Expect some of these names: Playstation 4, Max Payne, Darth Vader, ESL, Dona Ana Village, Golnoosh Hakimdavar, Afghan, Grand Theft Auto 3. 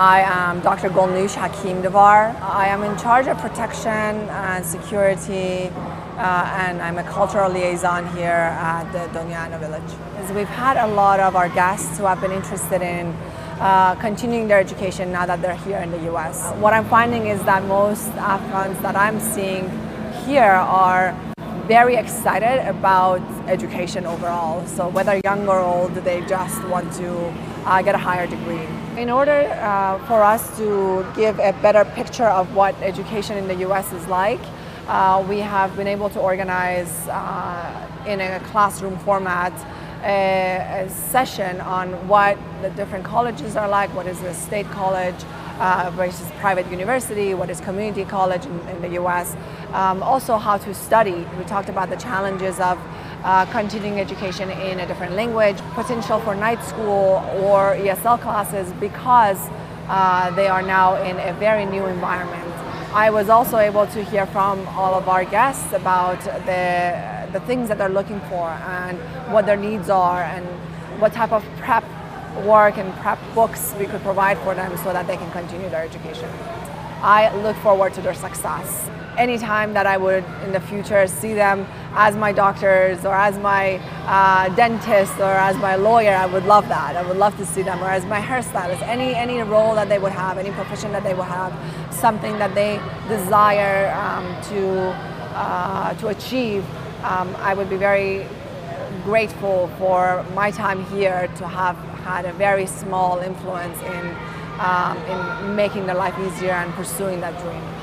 I am Dr. Golnoosh Hakimdavar. I am in charge of protection and security and I'm a cultural liaison here at the Dona Ana Village. As we've had a lot of our guests who have been interested in continuing their education now that they're here in the US. What I'm finding is that most Afghans that I'm seeing here are very excited about education overall. So whether young or old, they just want to get a higher degree. In order for us to give a better picture of what education in the US is like, we have been able to organize in a classroom format a session on what the different colleges are like, what is a state college, versus private university, what is community college in the US, also how to study. We talked about the challenges of continuing education in a different language, potential for night school or ESL classes because they are now in a very new environment. I was also able to hear from all of our guests about the things that they're looking for and what their needs are and what type of prep work and prep books we could provide for them so that they can continue their education. I look forward to their success. Anytime that I would in the future see them as my doctors or as my dentist or as my lawyer, I would love that. I would love to see them, or as my hairstylist. Any role that they would have, any profession that they would have, something that they desire to achieve, I would be very grateful for my time here to have had a very small influence in making their life easier and pursuing that dream.